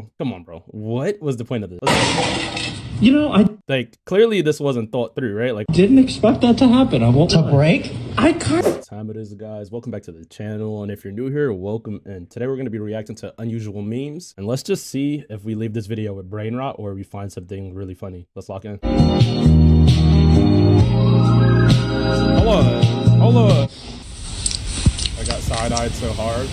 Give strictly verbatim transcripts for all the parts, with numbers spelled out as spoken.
bro. Come on, bro. What was the point of this? You know, I like clearly this wasn't thought through, right? Like, didn't expect that to happen. I won't to break. I can't. Time it is, guys. Welcome back to the channel, and if you're new here, welcome. And today we're gonna be reacting to unusual memes, and let's just see if we leave this video with brain rot or we find something really funny. Let's lock in. Hold on, hold on. I got side-eyed so hard.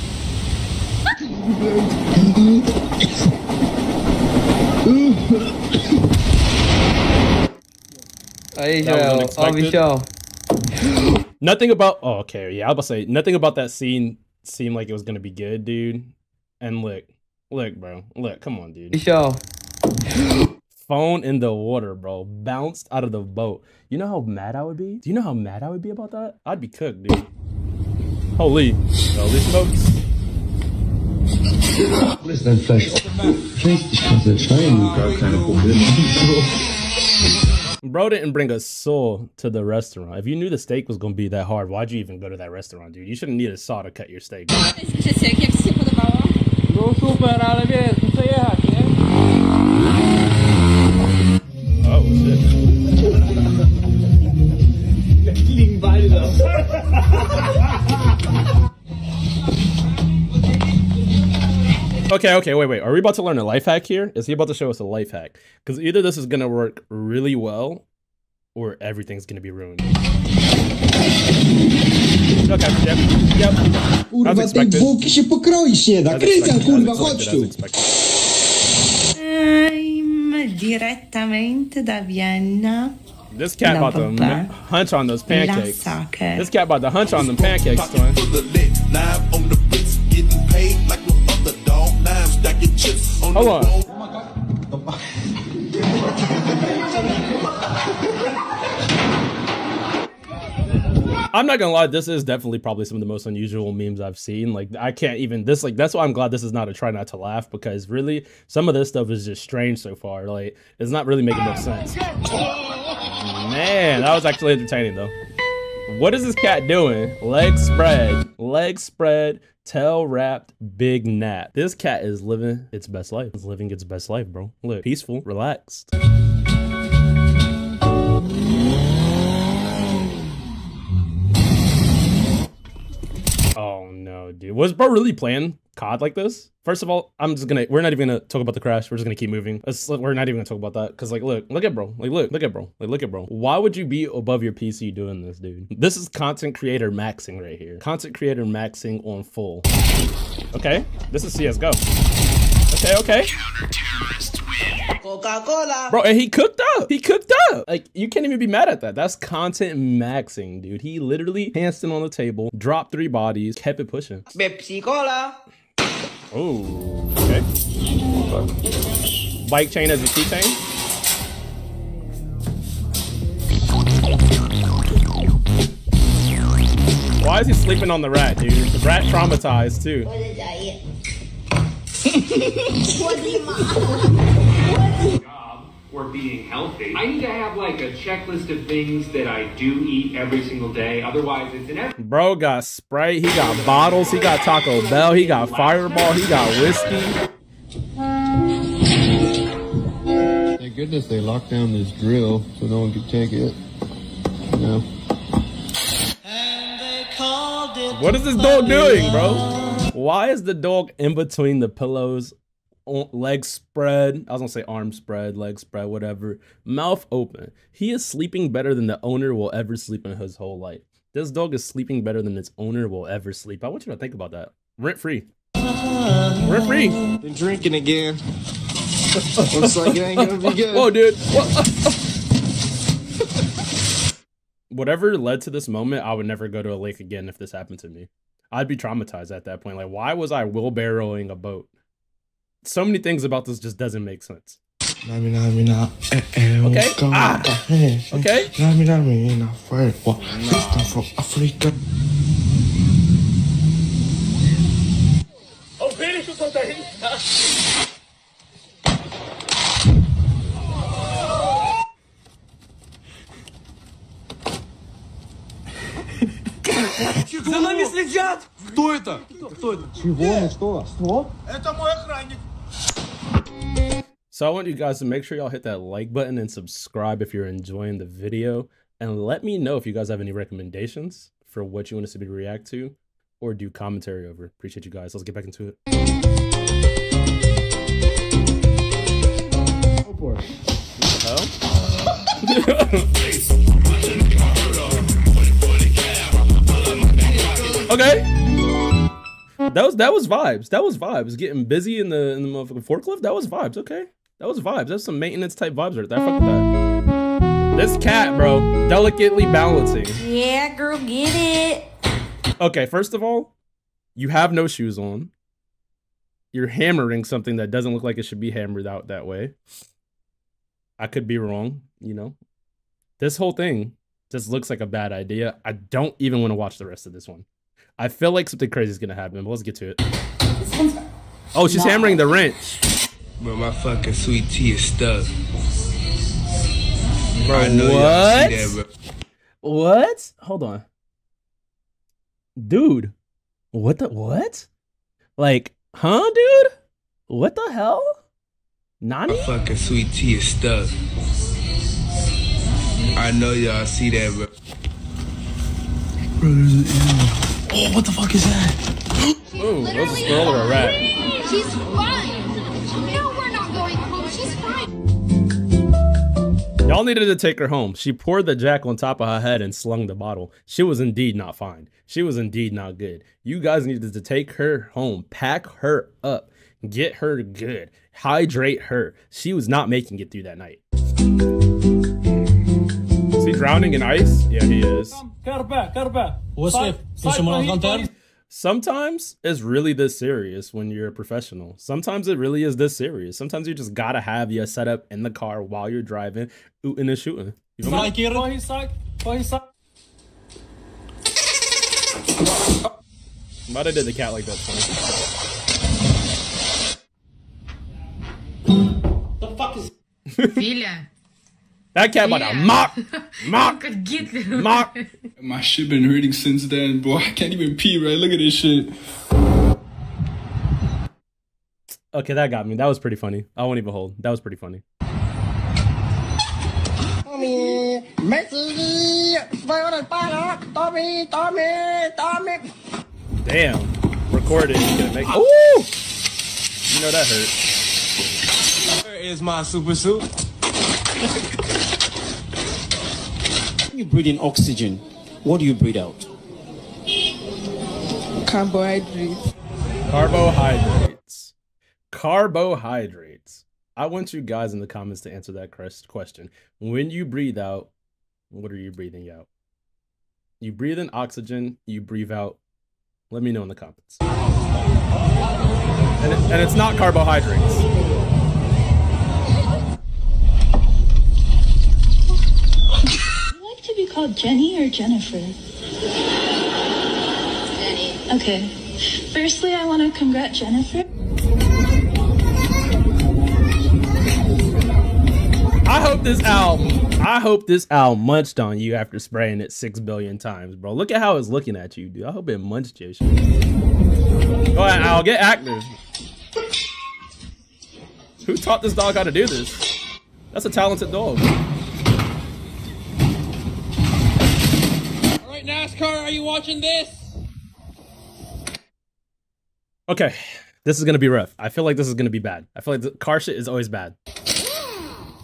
Hey, yo. Oh, yo. Nothing about oh, okay, yeah, I was about to say nothing about that scene seemed like it was gonna be good, dude. And look, look, bro, look, come on, dude. Yo. Phone in the water, bro. Bounced out of the boat. You know how mad I would be? Do you know how mad I would be about that? I'd be cooked, dude. Holy, holy smokes. What is that special? Bro didn't bring a soul to the restaurant. If you knew the steak was gonna be that hard, why'd you even go to that restaurant, dude? You shouldn't need a saw to cut your steak. Oh shit. Okay, okay, wait, wait. Are we about to learn a life hack here? Is he about to show us a life hack? Because either this is gonna work really well, or everything's gonna be ruined. Okay, yep, yep. As expected. As expected. Direttamente da Vienna. This cat about to hunch on those pancakes. This cat about to hunch on them pancakes. Hold on. I'm not gonna lie, this is definitely probably some of the most unusual memes I've seen. Like, I can't even, this, like, that's why I'm glad this is not a try not to laugh, because really, some of this stuff is just strange so far. Like, it's not really making no sense. Man, that was actually entertaining, though. What is this cat doing? Leg spread, leg spread, tail wrapped, big nap. This cat is living its best life. It's living its best life, bro. Look, peaceful, relaxed. Oh no, dude. Was bro really playing C O D like this? First of all, I'm just gonna, we're not even gonna talk about the crash. We're just gonna keep moving. Let's, we're not even gonna talk about that. Cause like, look, look at bro. Like, look, look at bro. Like, look at bro. Why would you be above your P C doing this, dude? This is content creator maxing right here. Content creator maxing on full. Okay, this is C S G O. Okay, okay. Coca-Cola. Bro, and he cooked up. He cooked up. Like, you can't even be mad at that. That's content maxing, dude. He literally handstand on the table, dropped three bodies, kept it pushing. Pepsi Cola. Oh, okay. Bike chain as a keychain. Why is he sleeping on the rat, dude? The rat traumatized, too. What did I eat? What did I eat? Job or being healthy, I need to have like a checklist of things that I do eat every single day. Otherwise, it's an. Bro got Sprite, he got bottles, he got Taco Bell, he got Fireball, he got whiskey. Thank goodness they locked down this drill so no one could take it. You know. What is this dog doing, bro? Why is the dog in between the pillows? Leg spread, I was gonna say arm spread, leg spread, whatever, mouth open. He is sleeping better than the owner will ever sleep in his whole life. This dog is sleeping better than its owner will ever sleep. I want you to think about that. Rent free. Rent free. Been drinking again. Looks like it ain't gonna be good. Whoa, dude. Whatever led to this moment, I would never go to a lake again if this happened to me. I'd be traumatized at that point. Like, why was I wheelbarrowing a boat? So many things about this just doesn't make sense. Okay. Ah. Okay. За нами следят. Кто это? Кто это? Чего? Ну что? Это мой охранник. So I want you guys to make sure y'all hit that like button and subscribe if you're enjoying the video. And let me know if you guys have any recommendations for what you want us to be react to or do commentary over. Appreciate you guys. Let's get back into it. Go for it. What the hell? Okay. That was that was vibes. That was vibes. Getting busy in the in the motherfucking forklift. That was vibes. Okay. That was vibes. That's some maintenance type vibes right there. I fuck with that. This cat, bro, delicately balancing. Yeah, girl, get it. Okay, first of all, you have no shoes on. You're hammering something that doesn't look like it should be hammered out that way. I could be wrong, you know. This whole thing just looks like a bad idea. I don't even want to watch the rest of this one. I feel like something crazy is gonna happen, but let's get to it. Oh, she's hammering the wrench. Bro, my fucking sweet tea is stuck. Bro, I know what? Y'all see that, bro. What? Hold on, dude. What the what? Like, huh, dude? What the hell? Nani? My fucking sweet tea is stuck. I know y'all see that, bro. Bro, there's an Oh, what the fuck is that? Oh, that's a squirrel or a rat. She's fine. No, we're not going home. She's fine. Y'all needed to take her home. She poured the jack on top of her head and slung the bottle. She was indeed not fine. She was indeed not good. You guys needed to take her home. Pack her up. Get her good. Hydrate her. She was not making it through that night. Is he drowning in ice? Yeah, he is. Sometimes it's really this serious when you're a professional. Sometimes it really is this serious. Sometimes you just gotta have your setup in the car while you're driving, ootin' and shooting. You know what I might have did the cat like that. The fuck is that cat about yeah. a mop, mop, mop. My shit been hurting since then, boy. I can't even pee, right? Look at this shit. Okay, that got me. That was pretty funny. I won't even hold. That was pretty funny. Tommy, Messi, Tommy, Tommy, Tommy. Damn, recorded. Make... Ooh, you know that hurt. Where is my super suit? You breathe in oxygen. What do you breathe out? Carbohydrates. Carbohydrates. Carbohydrates. I want you guys in the comments to answer that question. When you breathe out, what are you breathing out? You breathe in oxygen, you breathe out. Let me know in the comments. And, it, and it's not carbohydrates. Called Jenny or Jennifer? Jenny. Okay. Firstly, I want to congrat Jennifer. I hope this owl, I hope this owl munched on you after spraying it six billion times, bro. Look at how it's looking at you, dude. I hope it munched you. Go ahead, owl, get active. Who taught this dog how to do this? That's a talented dog. NASCAR, are you watching this? Okay, this is gonna be rough. I feel like this is gonna be bad. I feel like the car shit is always bad.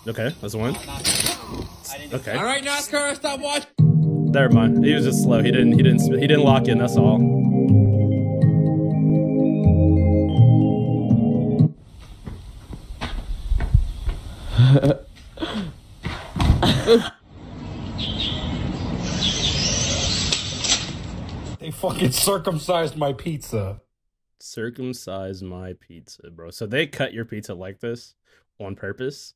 Okay, that's one. Okay. All right, NASCAR, stop watching. Never mind. He was just slow. He didn't. He didn't. He didn't lock in. That's all. Fucking circumcised my pizza. Circumcise my pizza, bro. So they cut your pizza like this on purpose?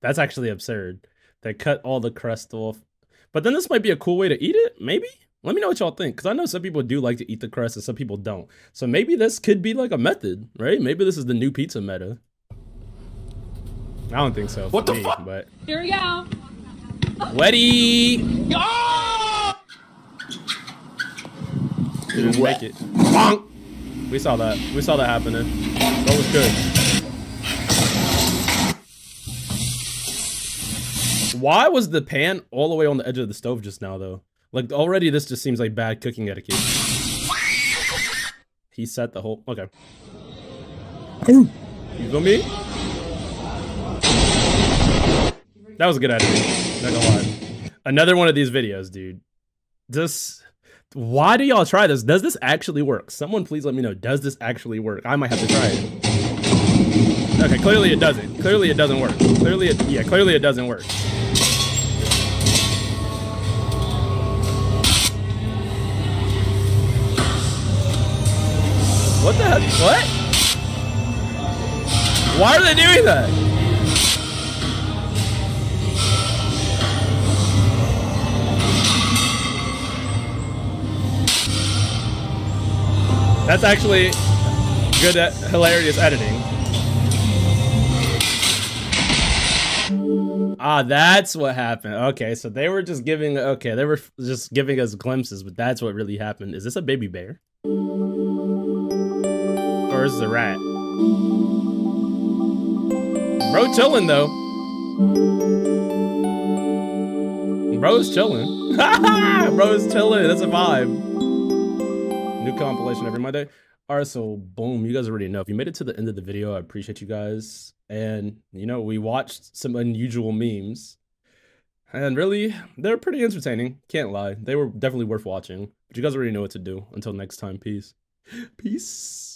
That's actually absurd. They cut all the crust off. But then this might be a cool way to eat it, maybe? Let me know what y'all think, because I know some people do like to eat the crust and some people don't. So maybe this could be like a method, right? Maybe this is the new pizza meta. I don't think so. What the fuck? But... Here we go. Weddy! Oh! They just make it. We saw that. We saw that happening. That was good. Why was the pan all the way on the edge of the stove just now, though? Like, already this just seems like bad cooking etiquette. He set the whole... Okay. You feel me? That was a good idea. Not gonna lie. Another one of these videos, dude. Just... Why do y'all try this? Does this actually work? Someone please let me know. Does this actually work? I might have to try it. Okay, clearly it doesn't. Clearly it doesn't work. Clearly it... Yeah, clearly it doesn't work. What the heck? What? Why are they doing that? That's actually good, at hilarious editing. Ah, that's what happened. Okay, so they were just giving, okay, they were just giving us glimpses, but that's what really happened. Is this a baby bear? Or is it a rat? Bro's chillin' though. Bro's chillin'. Bro's chillin'. That's a vibe. New compilation every Monday. Alright, so boom. You guys already know. If you made it to the end of the video, I appreciate you guys. And, you know, we watched some unusual memes. And really, they're pretty entertaining. Can't lie. They were definitely worth watching. But you guys already know what to do. Until next time, peace. Peace.